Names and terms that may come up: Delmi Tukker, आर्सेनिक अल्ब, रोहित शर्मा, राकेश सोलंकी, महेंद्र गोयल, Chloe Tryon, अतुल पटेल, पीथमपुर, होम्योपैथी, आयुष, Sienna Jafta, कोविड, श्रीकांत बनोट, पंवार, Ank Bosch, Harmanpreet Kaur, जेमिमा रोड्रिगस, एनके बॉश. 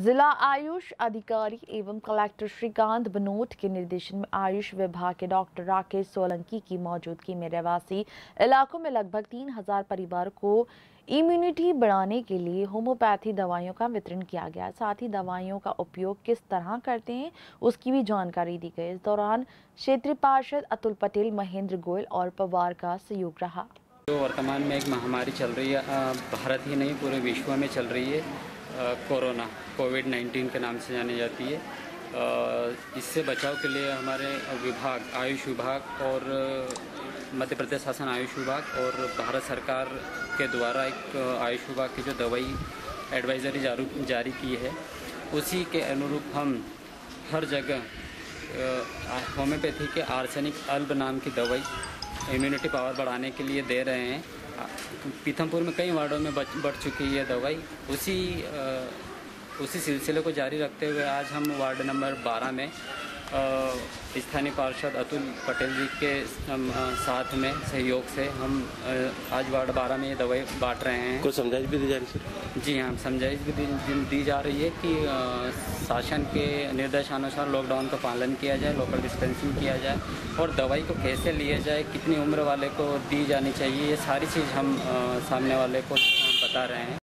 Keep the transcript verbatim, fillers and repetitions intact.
जिला आयुष अधिकारी एवं कलेक्टर श्रीकांत बनोट के निर्देशन में आयुष विभाग के डॉक्टर राकेश सोलंकी की मौजूदगी में रहवासी इलाकों में लगभग तीन हजार परिवार को इम्यूनिटी बढ़ाने के लिए होम्योपैथी दवाइयों का वितरण किया गया। साथ ही दवाइयों का उपयोग किस तरह करते हैं उसकी भी जानकारी दी गई। इस दौरान क्षेत्रीय पार्षद अतुल पटेल, महेंद्र गोयल और पंवार का सहयोग रहा। जो वर्तमान में एक महामारी चल रही है, भारत ही नहीं पूरे विश्व में चल रही है, कोरोना कोविड नाइन्टीन के नाम से जानी जाती है। इससे बचाव के लिए हमारे विभाग आयुष विभाग और मध्य प्रदेश शासन आयुष विभाग और भारत सरकार के द्वारा एक आयुष विभाग की जो दवाई एडवाइजरी जारू जारी की है, उसी के अनुरूप हम हर जगह होम्योपैथी के आर्सेनिक अल्ब नाम की दवाई इम्यूनिटी पावर बढ़ाने के लिए दे रहे हैं। पीथमपुर में कई वार्डों में बढ़ चुकी है दवाई। उसी आ, उसी सिलसिले को जारी रखते हुए आज हम वार्ड नंबर बारह में स्थानीय पार्षद अतुल पटेल जी के आ, साथ में सहयोग से हम आ, आज वार्ड बारह में ये दवाई बांट रहे हैं। कुछ समझाइश भी दी जा रही है? जी हाँ, समझाइश भी दी, दी जा रही है कि आ, शासन के निर्देशानुसार लॉकडाउन का पालन किया जाए, लोकल डिस्टेंसिंग किया जाए और दवाई को कैसे लिया जाए, कितनी उम्र वाले को दी जानी चाहिए, ये सारी चीज़ हम आ, सामने वाले को बता रहे हैं।